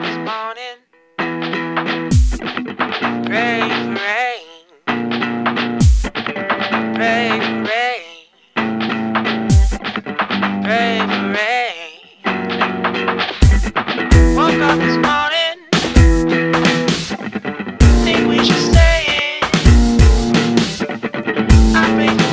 this morning. Pray for rain. Pray for rain. Pray for rain. Woke up this morning. Think we should stay in. I think.